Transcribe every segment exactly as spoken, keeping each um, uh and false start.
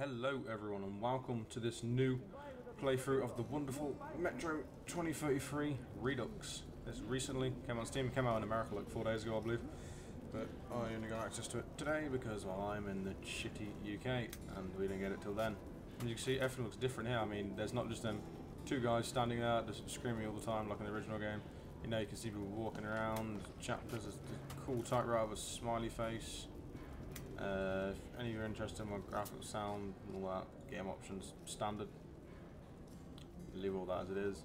Hello everyone and welcome to this new playthrough of the wonderful Metro twenty thirty-three Redux. This recently came on Steam, came out in America like four days ago I believe, but I only got access to it today because well, I'm in the shitty U K and we didn't get it till then. As you can see, everything looks different here. I mean, there's not just them two guys standing there just screaming all the time like in the original game. You know, you can see people walking around, chapters, there's a cool typewriter with a smiley face. Uh, if any of you are interested in my graphics, sound and all that, game options, standard. Leave all that as it is.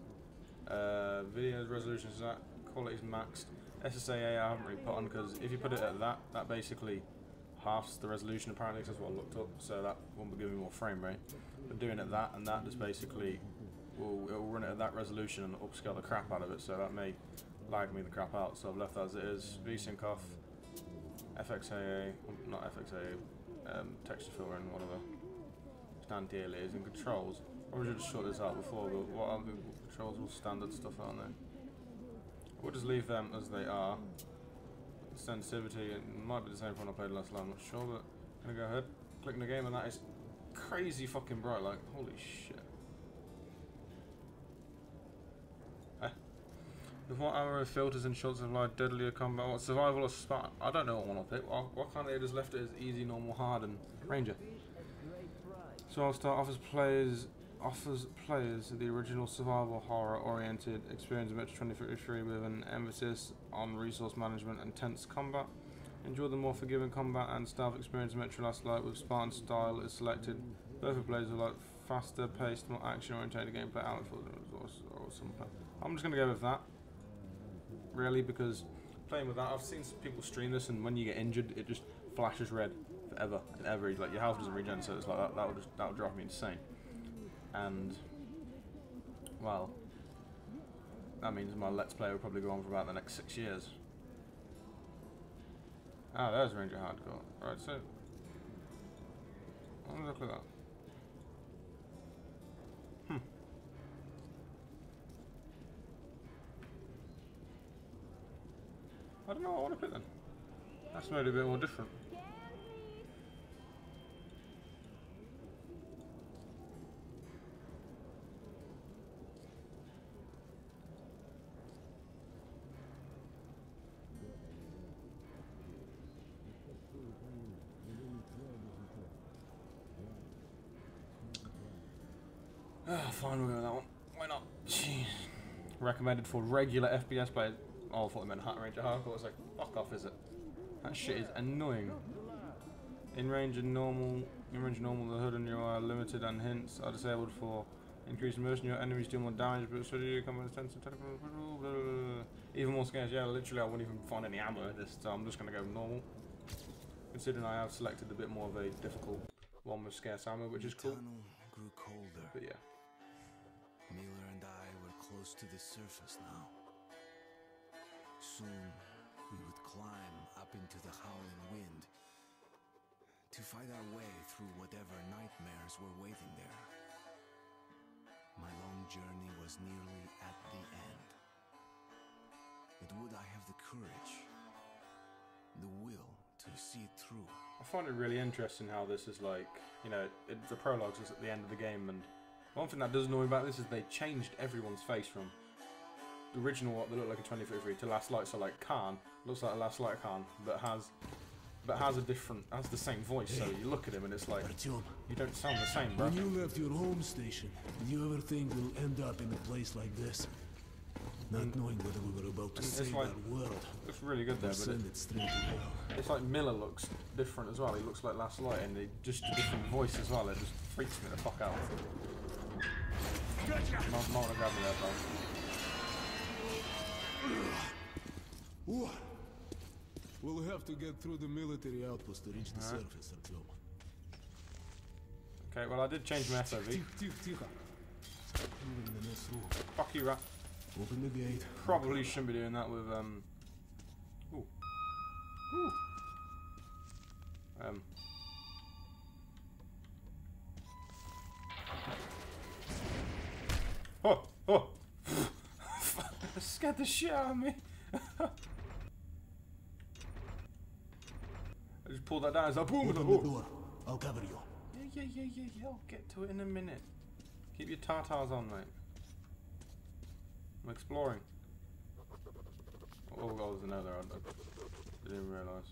Uh, video resolution is that, quality is maxed. S S A A I haven't really put on because if you put it at that, that basically halves the resolution apparently, because that's what I looked up, so that won't be giving me more frame rate. But doing it that and that just basically will it'll run it at that resolution and upscale the crap out of it, so that may lag me the crap out, so I've left that as it is. V-sync off. F X A A, not F X A A, um, texture filler and whatever standard is and controls. I should have sorted this out before, but what are the controls? All standard stuff, aren't they? We'll just leave them as they are. Sensitivity, it might be the same one I played last night, I'm not sure, but I'm gonna go ahead, click in the game, and that is crazy fucking bright, like, holy shit. With what arrow filters and shots applied, deadlier combat, what survival or spot? I don't know what one I'll pick. Why can't they just left it as easy, normal, hard, and ranger? So I'll start off as players, offers players the original survival horror-oriented experience of Metro twenty thirty-three with an emphasis on resource management and tense combat. Enjoy the more forgiving combat and stealth experience of Metro Last Light with Spartan style is selected. Both of players are like faster-paced, more action-oriented gameplay outlet for the or something. I'm just gonna go with that. Really, because playing with that, I've seen people stream this, and when you get injured, it just flashes red forever and ever. Like your health doesn't regen, so it's like that. That would just that would drive me insane. And well, that means my Let's Play will probably go on for about the next six years. Ah, there's Ranger Hardcore. All right, so I'm gonna look at that. I don't know what I want to pick then. That's made it a bit more different. Ah, fine, we'll go with that one. Why not? Jeez. Recommended for regular F P S players. Oh, I thought I meant Ranger Hardcore. I was like, fuck off, is it? That shit is annoying. In Ranger normal, in Ranger normal, the hood and you are limited and hints are disabled for increased motion. Your enemies do more damage, but so do you come with intense attack. Even more scares. Yeah, literally, I won't even find any ammo this time. I'm just gonna go normal. Considering I have selected a bit more of a difficult one with scarce ammo, which is cool. Grew colder. But yeah, Miller and I were close to the surface now. Soon, we would climb up into the howling wind to fight our way through whatever nightmares were waiting there. My long journey was nearly at the end. But would I have the courage, the will to see it through? I find it really interesting how this is like, you know, it, the prologue is at the end of the game, and one thing that does annoy me about this is they changed everyone's face from original what they look like in twenty thirty-three to Last Light, so like Khan looks like a Last Light Khan, but has but has a different has the same voice. So you look at him and it's like, Artyom, you don't sound the same, bro. When you left your home station, did you ever think we'll end up in a place like this? Not knowing whether we were about to save like, that world. It's really good there, but it, it straight it's like Miller looks different as well. He looks like Last Light, and he just a different voice as well. It just freaks me the fuck out. Gotcha. I'm not gonna grab me there, bro. We'll have to get through the military outpost to reach the right. surface, Artyom. Okay, well I did change my S O V. Fuck you, rat. Open the gate. Probably shouldn't be doing that with um. Ooh. Ooh. Um. Oh, oh. I scared the shit out of me. I just pulled that down. As I pulled the door. I'll cover you. Yeah, yeah, yeah, yeah, yeah, I'll get to it in a minute. Keep your tartars on, mate. I'm exploring. Oh, there's another. I didn't realise.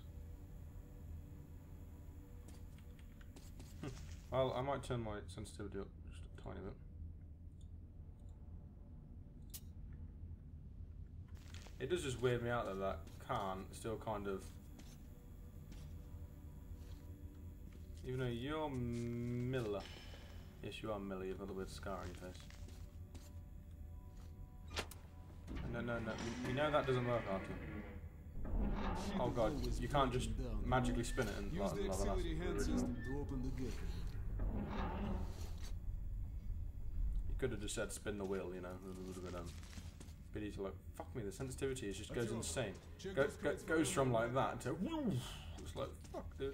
Well, I might turn my sensitivity up just a tiny bit. It does just weird me out that that Khan still kind of... Even though you're Miller. Yes, you are Miller, you've got a weird scar on your face. No, no, no, we, we know that doesn't work, Artyom. Oh god, you can't just magically spin it and... Use the auxiliary hand system to open the gate. You could have just said spin the wheel, you know, it would have been um, a bit easy to like, fuck me, the sensitivity is just goes insane. Go, go, goes from like that to woo! It's like, fuck dude.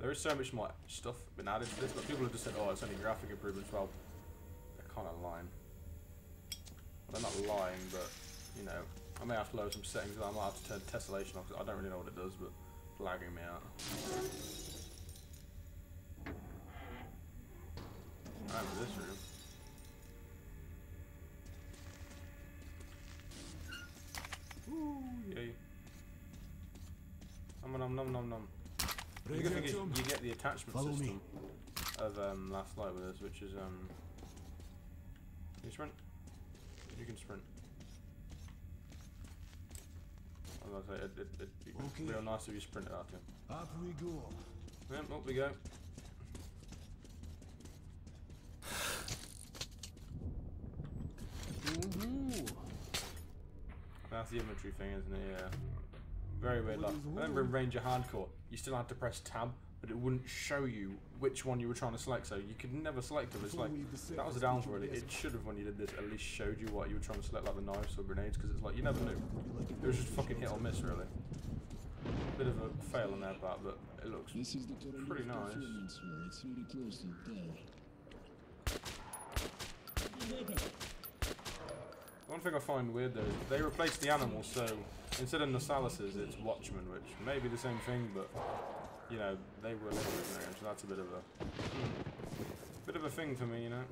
There is so much more stuff been added to this, but people have just said, oh, it's only graphic improvements. Well, they're kind of lying. Well, they're not lying, but, you know, I may have to lower some settings, I might have to turn tessellation off, because I don't really know what it does, but it's lagging me out. Alright, for this room. Ooh, yay. Nom nom nom nom nom. The good thing is you get the attachment Follow system me. of um, Last Light with us, which is um. Can you sprint? You can sprint. I was gonna say it, it, it, it okay. Real nice if you sprint it after. Up we go. Yep, up we go. Ooh. That's the inventory thing, isn't it? Yeah. Very weird luck. I remember in Ranger Hardcore, you still had to press tab, but it wouldn't show you which one you were trying to select, so you could never select them. It's like, that was a downfall really. It should have, when you did this, at least showed you what you were trying to select, like the knives or grenades, because it's like, you never knew. It was just fucking hit or miss, really. Bit of a fail on their part, but it looks pretty nice. One thing I find weird though is they replaced the animals, so instead of Nosalises it's Watchmen, which may be the same thing, but you know, they were little ignorant, so that's a bit of a hmm, bit of a thing for me, you know.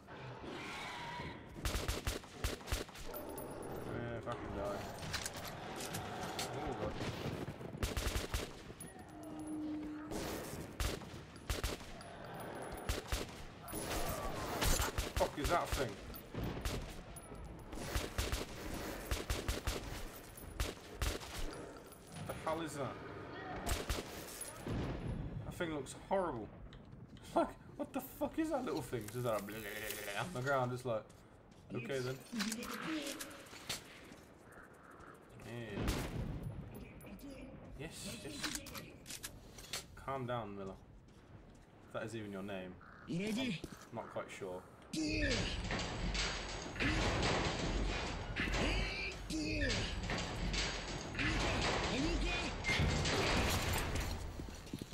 Yeah, if I can die. Oh god. Fuck is that thing? What is that? That thing looks horrible. Like, what the fuck is that little thing? Is that a blah, blah, blah, blah, on the ground? It's like, okay then. Yeah. Yes, yes. Calm down, Miller. If that is even your name. I'm not quite sure.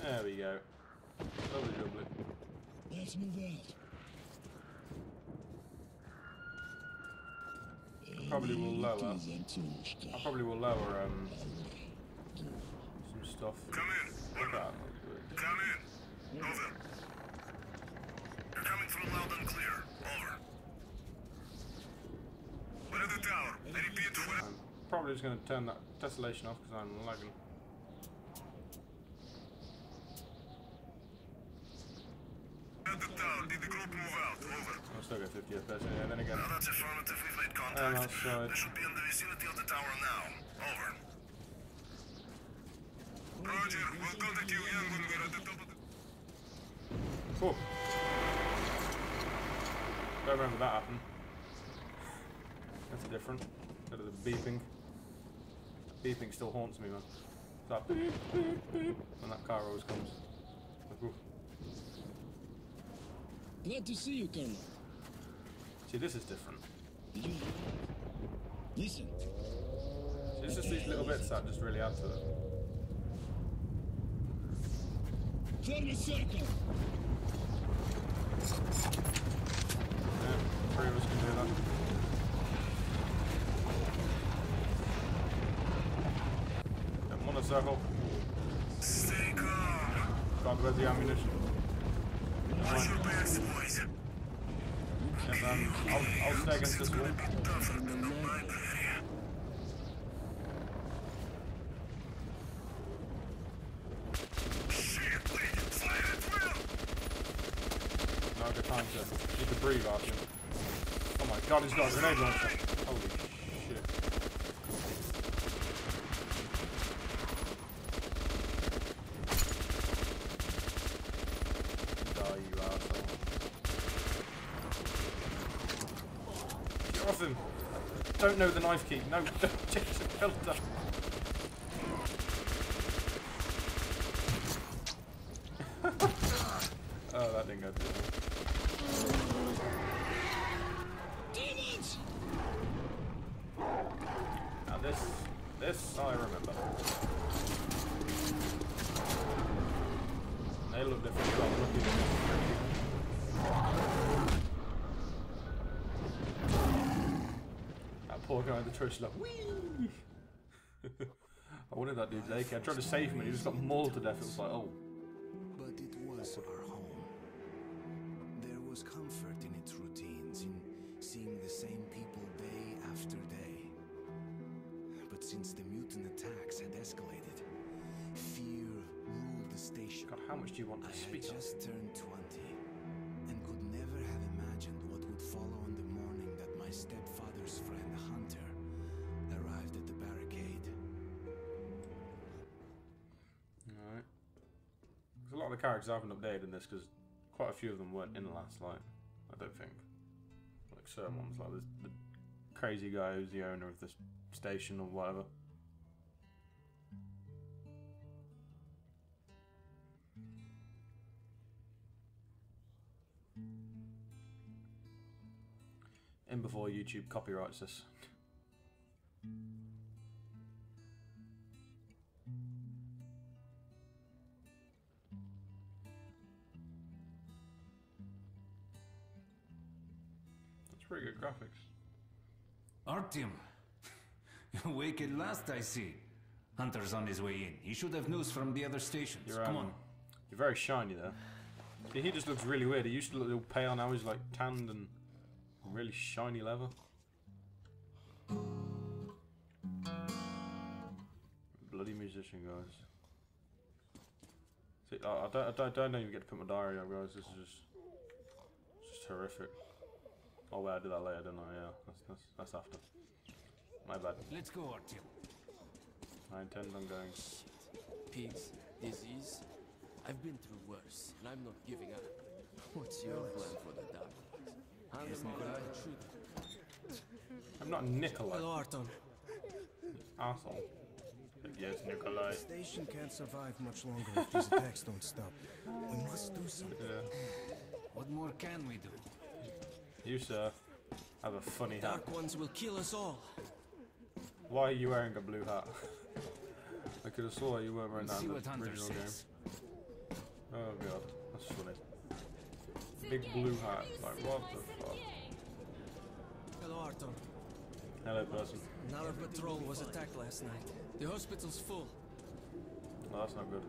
There we go. Lovely dribbler. Let's move out. I probably will lower. I probably will lower um some stuff. Come in. Look out. Come in. Over. You're coming through loud and clear. Over. We're at the tower. Repeat to win. I'm probably just going to turn that tessellation off because I'm lagging. Still got fifty F P S, yeah, and then again. No, that's affirmative, we've made contact. They should be in the vicinity of the tower now. Over. Roger, we'll contact you again when we're at the top of the... Cool. Don't remember that happened. That's different. Instead of the beeping. Beeping still haunts me, man. It's like beep, beep, beep. When that car always comes. Oof. Glad to see you, Colonel. See, this is different. Listen. So it's just these little bits that just really add to it. Form a circle. Yeah, three of us can do that. I'm on a circle. Stay calm. Talk about the ammunition. And then I'll, I'll snag into this one. No, the concept. She could breathe off him. Oh my god, he's got a grenade launcher. Holy shit. Die, you asshole. Get off him. Don't know the knife key. No, don't check the filter. Oh, that didn't go too well. Now this, this I remember. They look different. But I'm looking at that poor guy in the trash, like wee. I wanted that dude's A K. I tried to save him, and he just got mauled to death. It was like, oh. But it was our home. There was comfort in its routines, in seeing the same people day after day. But since the mutant attacks had escalated, fear ruled the station. God, how much do you want to speak? I had just turned twenty and could never have imagined what would follow on the morning that my stepfather's friend Hunter arrived at the barricade. Alright. There's a lot of the characters I haven't updated in this because quite a few of them weren't in the Last Light, I don't think. Like certain ones, like this, the crazy guy who's the owner of this station or whatever. In before YouTube copyrights us. Pretty good graphics. Artyom, awake at last, I see. Hunter's on his way in. He should have news from the other stations. You're, Come um, on. You're very shiny there. See, he just looks really weird. He used to look a little pale, now he's like tanned and really shiny leather. Bloody musician, guys. See, I don't, I don't, I don't even get to put my diary up, guys. This is just, it's just horrific. Oh wait, I did that later, didn't I? Yeah, that's, that's, that's after. My bad. Let's go, Artyom. I intend on going. Shit. Pigs, disease. I've been through worse, and I'm not giving up. What's your plan for the dark? I'm not, I'm not Nikolai. Hello, Artyom. Asshole. Yes, Nikolai. The station can't survive much longer if these attacks don't stop. We must do something. Yeah. What more can we do? You, sir, have a funny hat. Dark ones will kill us all. Why are you wearing a blue hat? I could have swore you weren't wearing that in the original game. Oh god, that's funny. Big blue hat. Like what the fuck? Hello, Artyom. Hello, person. Another patrol was attacked last night. The hospital's full. No, that's not good.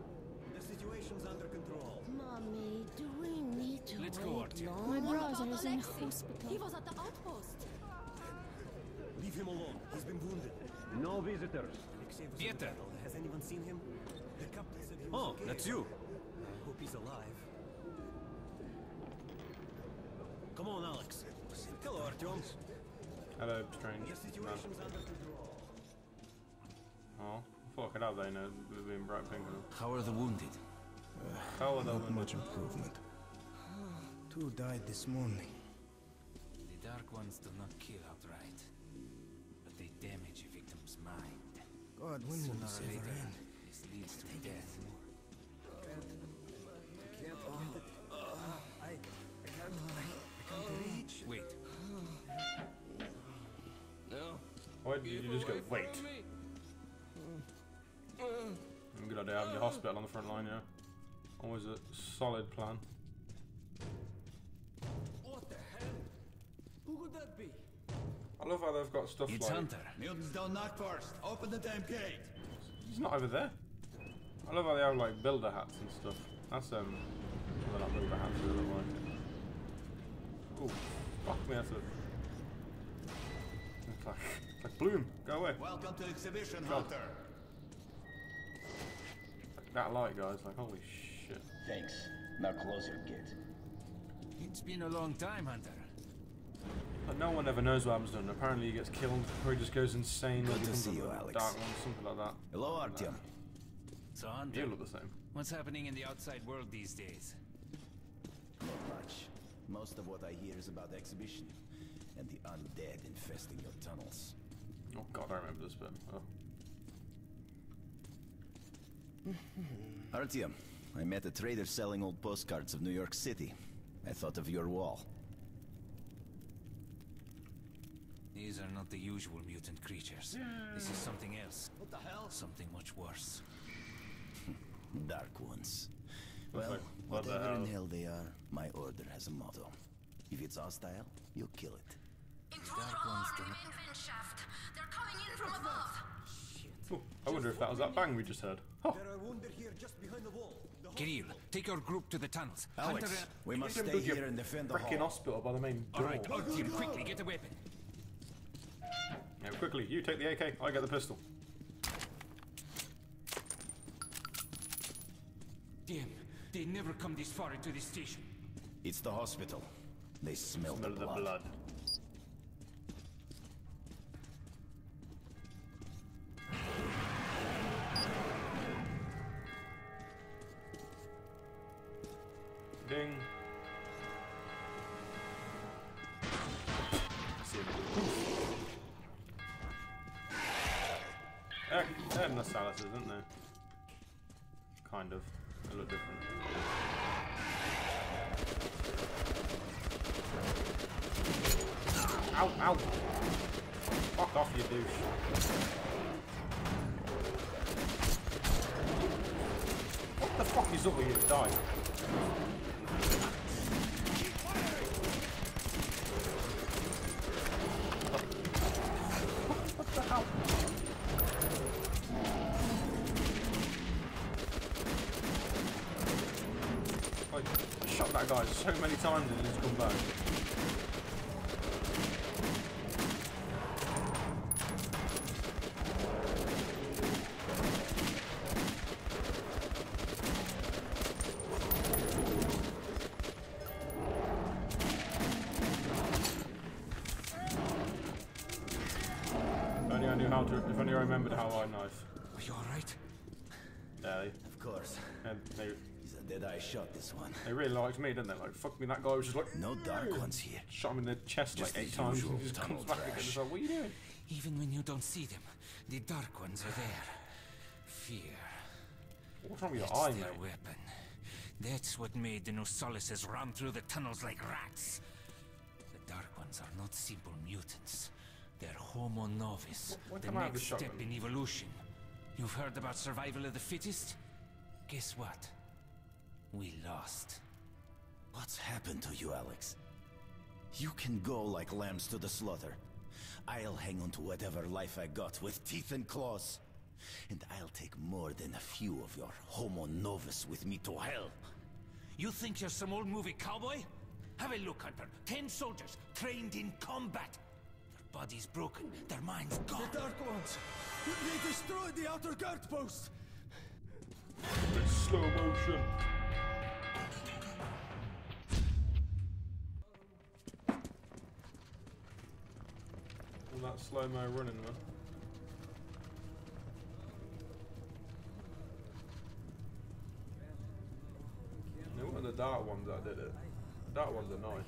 The situation's under control. Mommy, do we need to Let's go, Artyom. My brother is in hospital. He was at the outpost. Leave him alone. He's been wounded. No visitors. Pieter. Has anyone seen him? The captain said he was Oh, okay. That's you. I hope he's alive. Come on, Alex. Hello, Artyom. Hello, strange. The situation's under control. Oh. Fuck it up, they know. We've been bright pink. How are the wounded? Uh, How are the wounded? Not much improvement. Two died this morning. The dark ones do not kill outright, but they damage a victim's mind. God, when will this ever end? This leads to death. I can't hold it. I can't reach. Wait. No. Why did you just go, wait? Good idea having the hospital on the front line, yeah. Always a solid plan. What the hell? Who could that be? I love how they've got stuff it's like. It's Hunter. Mutants don't knock first. Open the damn gate. He's not over there. I love how they have like builder hats and stuff. That's um, well, I'll move perhaps a little more. Oh, fuck me, that's a. It's like, it's like Bloom, go away. Welcome to exhibition, God. Hunter. Like that light, guys, like holy shit. Thanks. Now closer, kid. It's been a long time, Hunter. But no one ever knows what happens to him. Apparently he gets killed, or he just goes insane. Good to see you, Alex. Dark one, something like that. Hello, Artyom. Like so, Hunter, you look the same. What's happening in the outside world these days? Not much. Most of what I hear is about the exhibition and the undead infesting your tunnels. Oh God, I remember this bit. Oh. Artyom, I met a trader selling old postcards of New York City. I thought of your wall. These are not the usual mutant creatures. Yeah. This is something else. What the hell? Something much worse. Dark ones. Well, like, what whatever the hell? in hell they are, my order has a motto. If it's hostile, you'll kill it. Intruder alarm in vent shaft. They're coming in from above. Shit. Oh, I wonder if that was that bang we just heard. Oh. There are wounded here just behind the wall. The Kirill, take your group to the tunnels. Alex, Hunter, we must stay here and defend the hall. Hospital by the main door. All right, Artyom, quickly get a weapon. Now quickly, you take the A K, I get the pistol. Damn, they never come this far into this station. It's the hospital. They smell, smell the, blood. the blood. Ding. They're Nosalises, aren't they? Kind of. They look different. Ow, ow! Fuck off, you douche. What the fuck is up with you? Die. Guys, so many times and it's come back. If only I knew how to. If only I remembered how I knife. Are you all right? Yeah. They, of course. And they. Did I shot this one? They really liked me, didn't they? Like, fuck me, that guy was just like, no dark ones here. Shot him in the chest just like eight times. And he just comes back again. It's like, what are you doing? Even when you don't see them, the dark ones are there. Fear. What's wrong with your eye, mate? Weapon. That's what made the Nosalises run through the tunnels like rats. The dark ones are not simple mutants. They're homo novus, what, what the next step in evolution. You've heard about survival of the fittest? Guess what? We lost. What's happened to you, Alex? You can go like lambs to the slaughter. I'll hang on to whatever life I got with teeth and claws. And I'll take more than a few of your homo novus with me to hell. You think you're some old movie cowboy? Have a look, Hunter. Ten soldiers trained in combat. Their bodies broken, their minds gone. The Dark Ones! They destroyed the outer guard post! It's slow motion. That slow-mo running, man. They weren't the dark ones that did it. The dark ones are nice.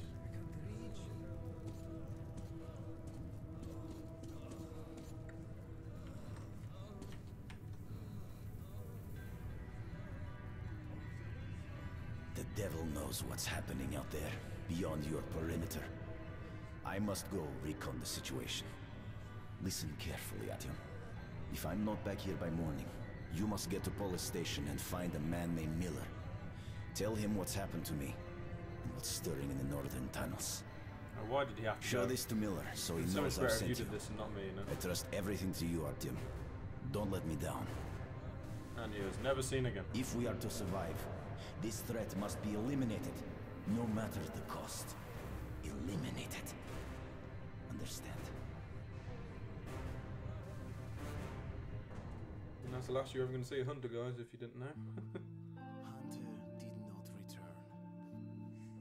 The devil knows what's happening out there, beyond your perimeter. I must go recon the situation. Listen carefully, Artyom. If I'm not back here by morning, you must get to Polis Station and find a man named Miller. Tell him what's happened to me and what's stirring in the northern tunnels. Now why did he have to Show go? this to Miller so he it's knows so I've sent you. Did this and not me, you know? I trust everything to you, Artyom. Don't let me down. And he was never seen again. If we are to survive, This threat must be eliminated, no matter the cost. Eliminated. Understand? And that's the last you're ever going to see a Hunter, guys, if you didn't know. Hunter did not return.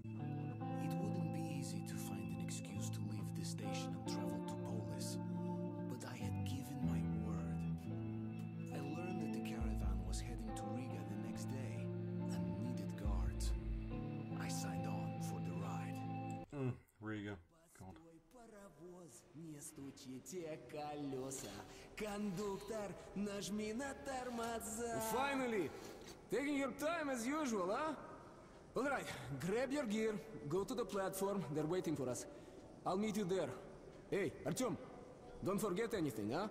It wouldn't be easy to find an excuse to leave this station and travel to Polis, but I had given my word. I learned that the caravan was heading to Riga the next day and needed guards. I signed on for the ride. Mm, Riga. God. Не стучите колеса. Кондуктор, нажми на тормоза. Finally, taking your time as usual, huh? All right, grab your gear, go to the platform. They're waiting for us. I'll meet you there. Hey, Artyom, don't forget anything, huh?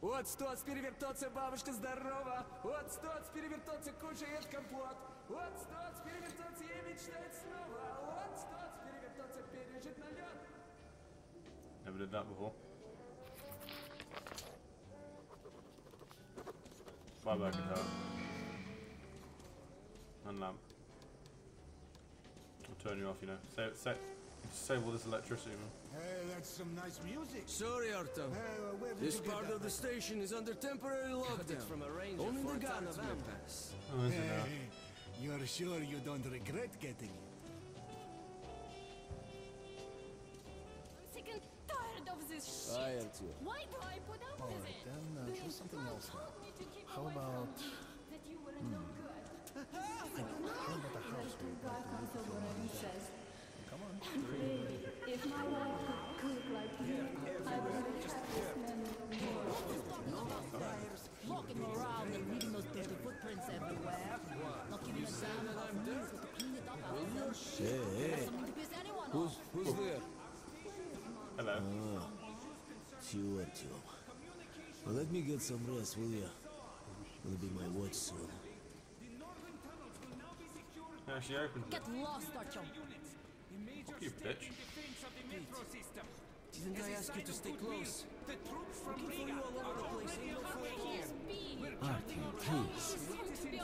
Вот стоц перевертоться, бабушка здорова. Вот стоц перевертоться, кушает компот. Вот стоц перевертоться и мечтает снова. Вот стоц перевертоться, пережит налет. Never did that before. Bye bye guitar. And lamp. I'll turn you off, you know. Save, save, save all this electricity, man. Hey, that's some nice music. Sorry, Artyom. Hey, this part of the back? station is under temporary lockdown. From a ranger Only the guards will pass. Oh, is hey, it hey. You're sure you don't regret getting it? I am too. Why do I put up with it? All right, then uh, try something else now. How about... How about the house? Come on. If my wife could cook like me, I would just have walking around and leaving those dirty footprints everywhere. Not giving a damn that I'm dirty. Who's, who's there? Hello. Oh. You, Artyom. Well, let me get some rest, will you? It'll be my watch soon. Yeah, she opened. Get lost, Artyom. Fuck you, bitch. Didn't I ask you to stay close? Artyom, please.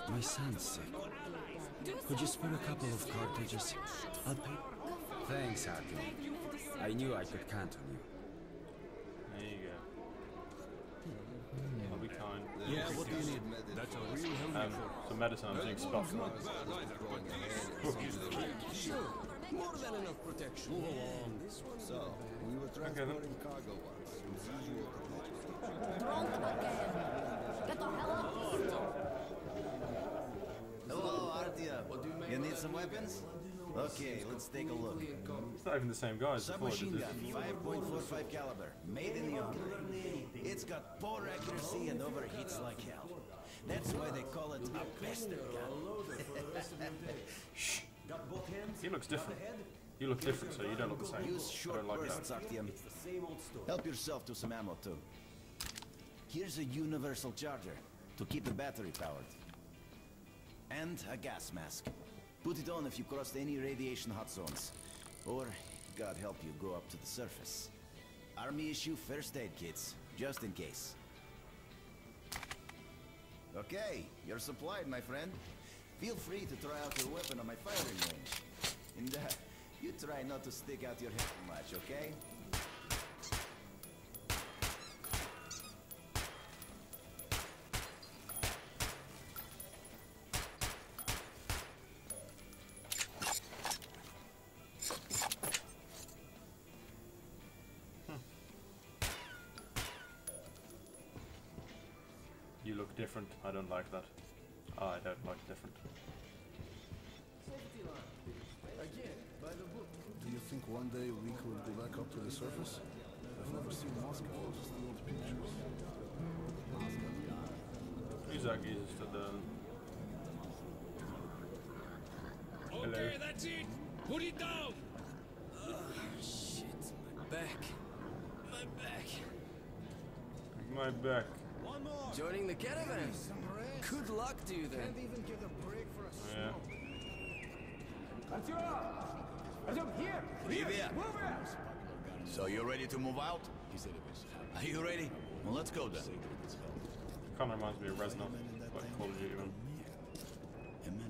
My son's sick. Could you spare a couple of cartridges? I'll pay. Thanks, Artyom. I knew I could count on you. There you go. I'll be kind. Yeah, what do you need? That's a real helmet. Um, some medicine, I think, spots not. Sure, more than enough protection. Move along. So, we were transporting cargo once. Get the hell out. Hello, Artyom. You need some weapons? Okay, let's take a look. It's not even the same guy as before. Submachine gun, five point four five caliber, made in the army. It's got poor accuracy and overheats like hell. That's why they call it a bastard gun. Shh. He looks different. You look different, so you don't look the same. Use short bursts, Artyom. Help yourself to some ammo too. Here's a universal charger to keep the battery powered, and a gas mask. Put it on if you crossed any radiation hot zones. Or, God help you, go up to the surface. Army issue first aid kits, just in case. Okay, you're supplied, my friend. Feel free to try out your weapon on my firing range. And uh, you try not to stick out your head too much, okay? Different. I don't like that. Oh, I don't like different. Do you think one day we could go back up to the surface? I've never seen Moscow, just the old pictures. Who's that geezer still there? Okay, that's it! Put it down! Oh, shit. My back. My back. My back. Joining the caravan. Good luck to you then. Can't even get a break for a smoke. Yeah. Artyom, here! Here! Move out! So you're ready to move out? Are you ready? Well, let's go then. Khan reminds me of Reznov. like Call of Duty. Imagine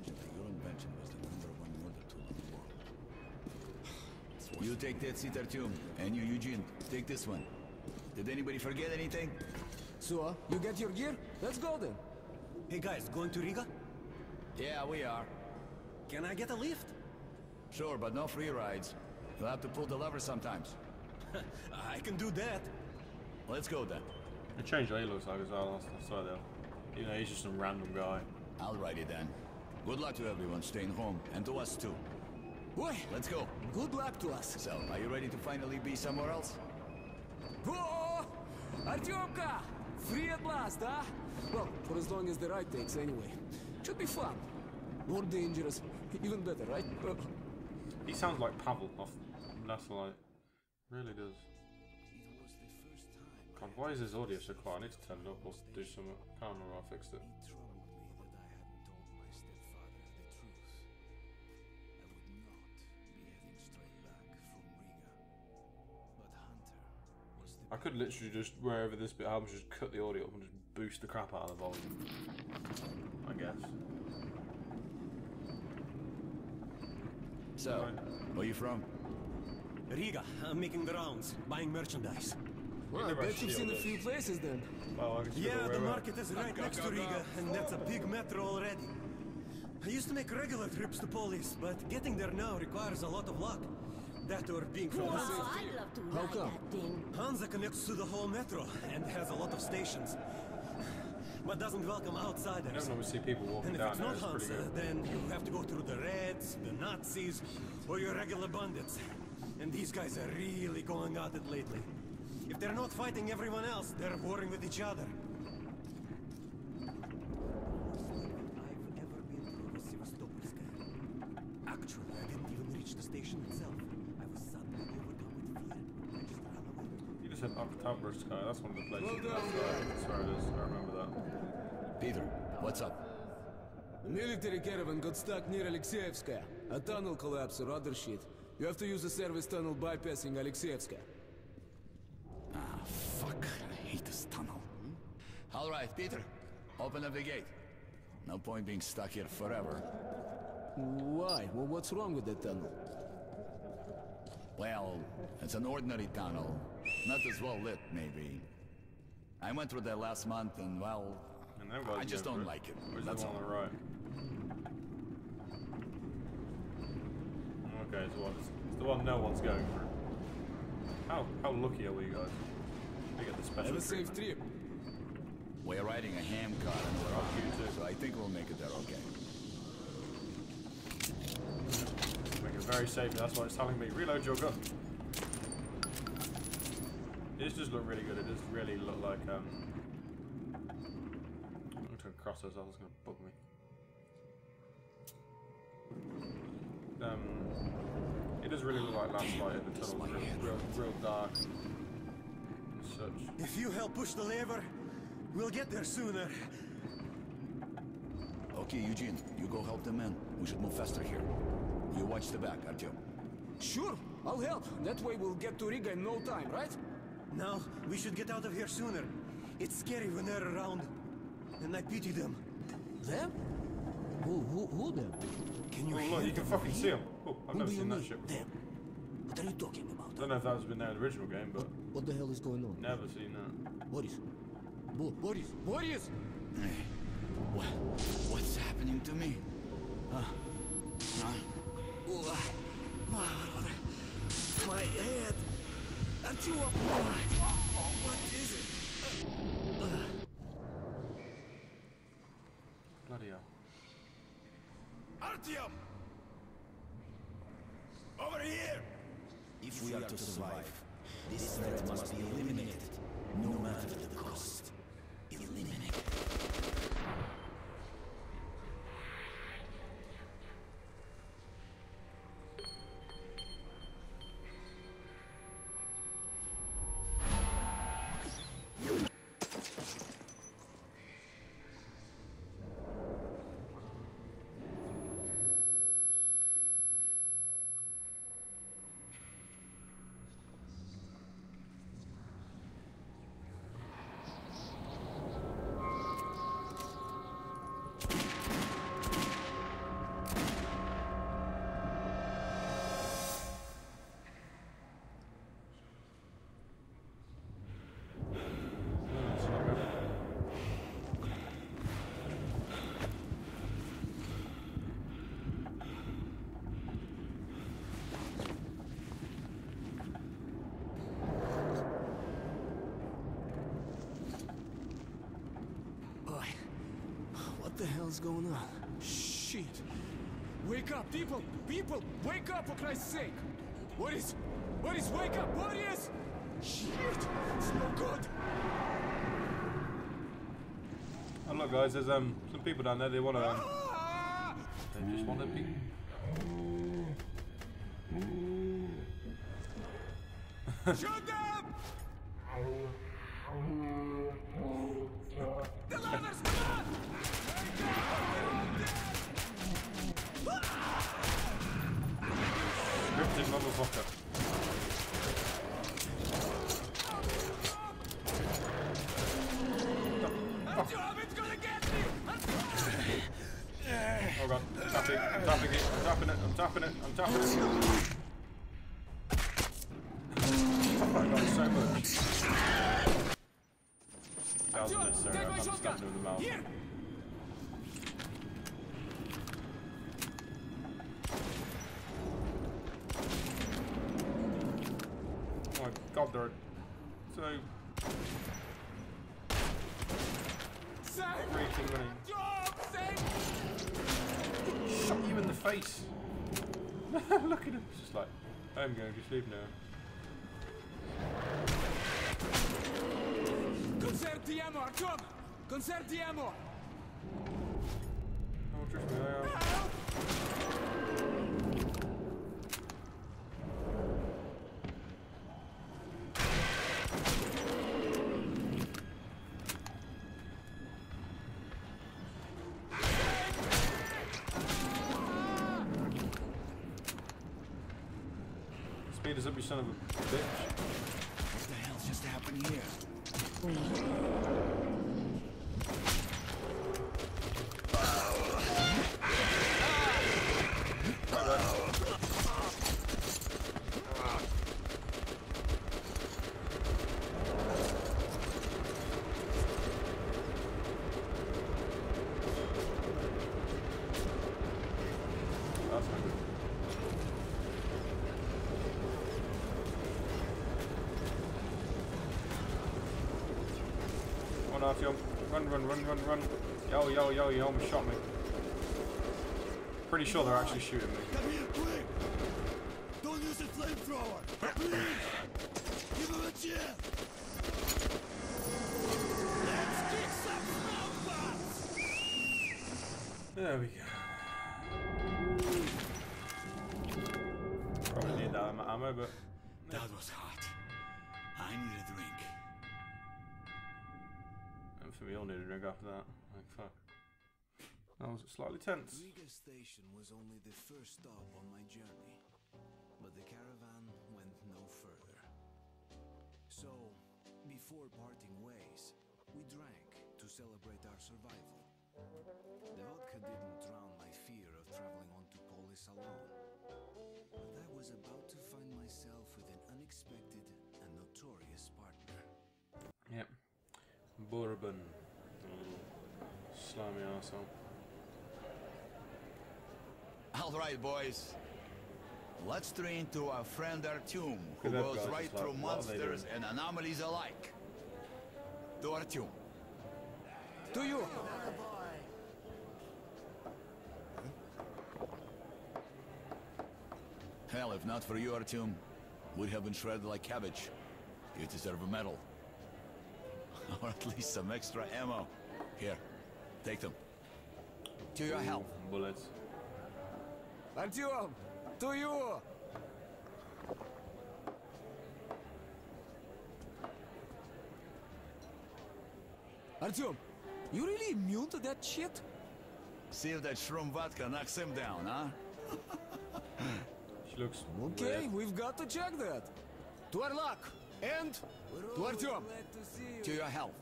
that your invention was the number one murder tool in the world. You take that seat, Artyom, and you, Eugene, take this one. Did anybody forget anything? So, you get your gear? Let's go then. Hey guys, going to Riga? Yeah, we are. Can I get a lift? Sure, but no free rides. You'll have to pull the lever sometimes. I can do that. Let's go then. They changed what he looks like as well last time I saw him. You know, he's just some random guy. I'll ride it then. Good luck to everyone staying home, and to us too. Boy, let's go. Good luck to us. So, are you ready to finally be somewhere else? Whoa! Artyomka! Free at last, huh? Well, for as long as the ride takes anyway. Should be fun. More dangerous. Even better, right? He sounds like Pavel off Last Light. Really does. God, why is his audio so quiet? I need to turn it up or do some camera or I'll fix it. I could literally just, wherever this bit happens, just cut the audio up and just boost the crap out of the volume. I guess. So, where are you from? Riga. I'm making the rounds, buying merchandise. Well, I bet you've seen a few places then. Well, yeah, the market is right next to Riga, and that's a big metro already. I used to make regular trips to Polis, but getting there now requires a lot of luck. That or being from the safety. I'd love to ride that thing. Hansa connects to the whole metro and has a lot of stations, but doesn't welcome outsiders. I don't normally see people walking down. And if it's not Hansa, then you have to go through the Reds, the Nazis, or your regular bandits. And these guys are really going at it lately. If they're not fighting everyone else, they're warring with each other. Actually, I didn't even reach the station itself. I was suddenly overcome with fear. I just ran away. You just said Oktoberskaya. That's one of the places. Well done, that's where it is. I remember that. Peter, what's up? The military caravan got stuck near Alekseyevskaya. A tunnel collapse or other shit. You have to use a service tunnel bypassing Alekseyevskaya. Ah, fuck. I hate this tunnel. Hmm? All right, Peter. Open up the gate. No point being stuck here forever. Why? Well, what's wrong with that tunnel? Well, it's an ordinary tunnel. Not as well lit, maybe. I went through that last month and, well, and I just don't it. like it. Where's That's the one all. On the right? Okay, so what? It's the one no one's going through. How, how lucky are we, guys? We get the special Have a safe trip. We're riding a ham car and we're off you too, so I think we'll make it there okay. Make it very safe, that's why it's telling me, reload your gun. This does look really good, it does really look like, um... I'm going to cross those off, it's going to bug me. Um, it does really look like Last Light in the tunnel, it's real, real dark and such. If you help push the lever, we'll get there sooner. Okay, Eugene, you go help the men. We should move faster here. You watch the back, Artyom. Sure, I'll help. That way we'll get to Riga in no time, right? No, we should get out of here sooner. It's scary when they're around. And I pity them. Them? Who, who, who them? Can you oh, look, you can fucking see them. Oh, I've who never seen that shit before. Them? What are you talking about? I don't know if that's been there in the original game, but... What the hell is going on? Never seen that. Boris. Bo Boris. Boris! What, what's happening to me? Huh? Huh? My head. What is it? Bloody hell. Artyom! Over here! If we, we are, are to survive, this threat must be eliminated, no matter the cost. Eliminated. hell's going on? Shit. Wake up, people! People! Wake up, for Christ's sake! What is... What is... Wake up! What is... Shit! It's no good! I don't know, guys. There's um some people down there. They want to... Um, they just want to be... Shoot them! The ladders, come on! They're all dead! Rip this motherfucker. Oh god, I'm tapping, I'm tapping it, I'm tapping it, I'm tapping it, I'm tapping it. Oh, I got so much. That wasn't necessary, I'm just stabbing with the mouth. Oh my god, they're so freaking running. Shot you in the face! Look at him! It's just like, I'm going to sleep now. Concertiamo, Artyom! Concertiamo! Oh, drift me out. Up, you son of a bitch. What the hell just happened here? That's not good. Run, run, run, run, run. Yo, yo, yo, you almost shot me. Pretty sure they're actually shooting me. Come here, quick! Don't use the flamethrower! Please! Give him a chance! Let's kick some snowballs! There we go. Probably need that ammo, but... Yeah. That was hot. I need a drink. We all need a drink after that. Like, fuck. That was slightly tense. Riga station was only the first stop on my journey, but the caravan went no further. So, before parting ways, we drank to celebrate our survival. The vodka didn't drown my fear of traveling on to Polis alone, but I was about to find myself with an unexpected and notorious partner. Yep. Bourbon. Mm. Slimy arsehole. Alright, boys. Let's train to our friend Artyom, who goes right through like, monsters and anomalies alike. To Artyom. To you! Hell, if not for you, Artyom, we'd have been shredded like cabbage. You deserve a medal. Or at least some extra ammo. Here, take them. To your help. Bullets. Artyom, to you! Artyom, you really immune to that shit? See if that shroom vodka knocks him down, huh? She looks okay, weird. We've got to check that. To our luck! And to Artyom, to, to your health.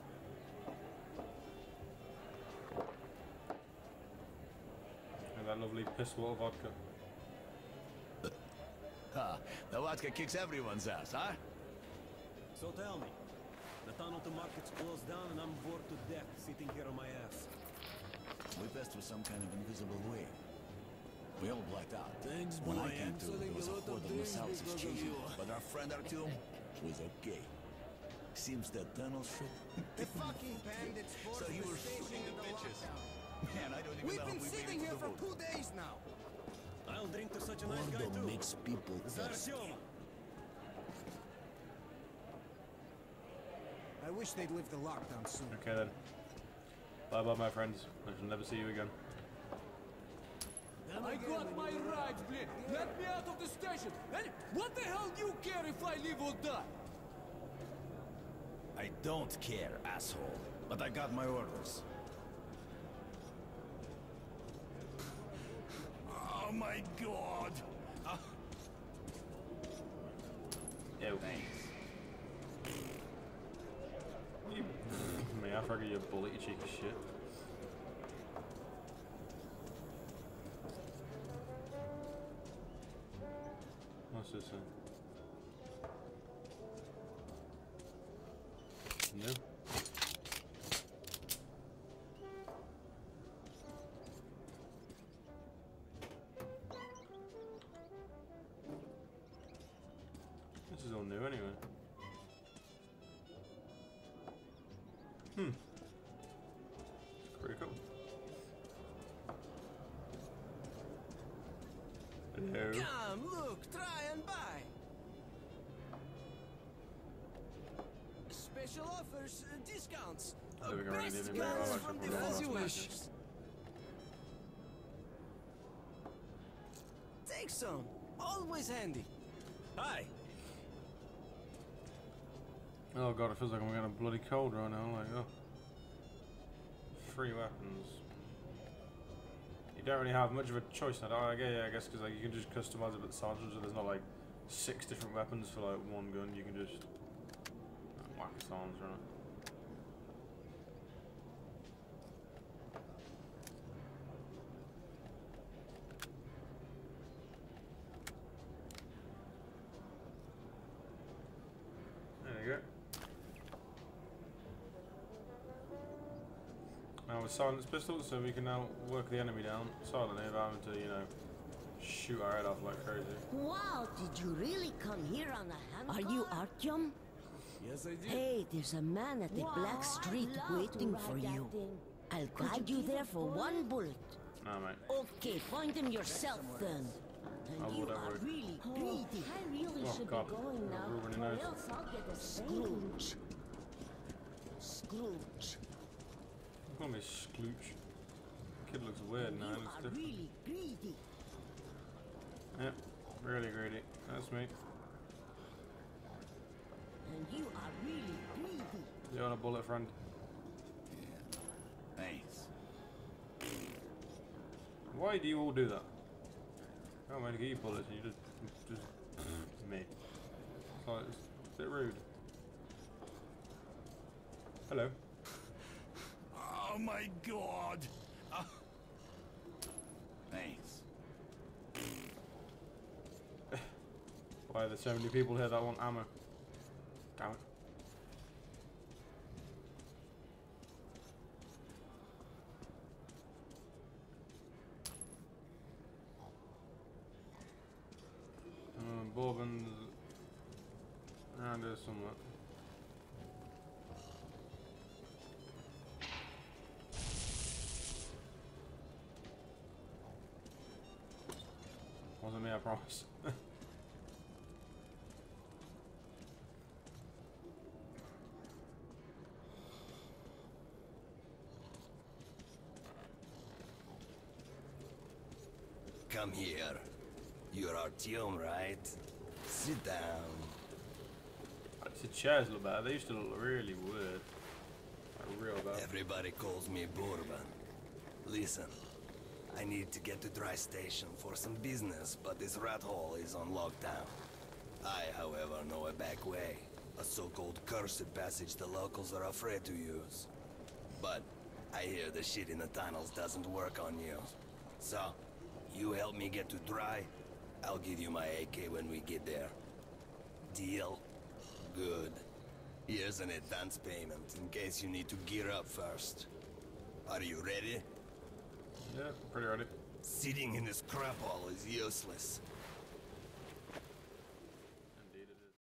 And that lovely piss water vodka. Ah, the vodka kicks everyone's ass, huh? So tell me, the tunnel to market's closed down and I'm bored to death sitting here on my ass. We passed through some kind of invisible way. We all blacked out. Thanks, when I came to, there was a horde of Nosalises chasing us, but our friend Artyom was okay. Seems that tunnel shit. The fucking bandits forced so the station in the bitches. Man, I don't even We've know been sitting here for two days now. I'll drink to such a nice guy too. Makes people I wish they'd lift the lockdown soon. Okay then. Bye bye, my friends. I shall never see you again. I got my rights, blade. Let me out of the station. What the hell do you care if I live or die? I don't care, asshole. But I got my orders. Oh my god! Uh. Ew. You, man, I forgot you bullet, you cheeky shit. What's this thing? No. This is all new anyway. Hmm. Pretty cool. Hello. Come, look, try and buy. Special offers, uh, discounts. Uh, best guns from the as you wish. Take some. Always handy. Hi. Oh god, it feels like I'm getting a bloody cold right now. Like, oh, free weapons. You don't really have much of a choice now. I guess, yeah, I guess because like you can just customize it with sergeant, so there's not like six different weapons for like one gun. You can just whack sergeant, right? Silence pistols, so we can now work the enemy down silently without having to, you know, shoot our head off like crazy. Wow, did you really come here on a handcar? Are you Artyom? Yes, I did. Hey, there's a man at the wow, black street waiting for you. Thing. I'll Could guide you, you there for bullet? one bullet. No, mate. Okay, find him yourself then. Oh, you are really greedy. Oh, I really oh, should God. be going I'm now. Or else I'll get a Scrooge. Scrooge. Call me Sclooch. Kid looks weird now. Looks different. Really greedy. Yep, really greedy. That's me. And you are really greedy. You want a bullet, friend? Yeah. Thanks. Why do you all do that? I don't want to get you bullets and you just, just me. It's like, it's a bit rude. Hello. Oh my god! Uh. Thanks. Why are there so many people here that want ammo? Damn it. Um, Bourbon's around here somewhere. Wasn't me, I promise. Come here. You're Artyom, right? Sit down. The chairs look bad. They used to look really weird. Like real bad. Everybody calls me Bourbon. Listen. I need to get to Dry Station for some business, but this rat hole is on lockdown. I, however, know a back way. A so-called cursed passage the locals are afraid to use. But I hear the shit in the tunnels doesn't work on you. So, you help me get to Dry, I'll give you my A K when we get there. Deal? Good. Here's an advance payment in case you need to gear up first. Are you ready? Yeah, pretty ready. Sitting in this crap hole is useless.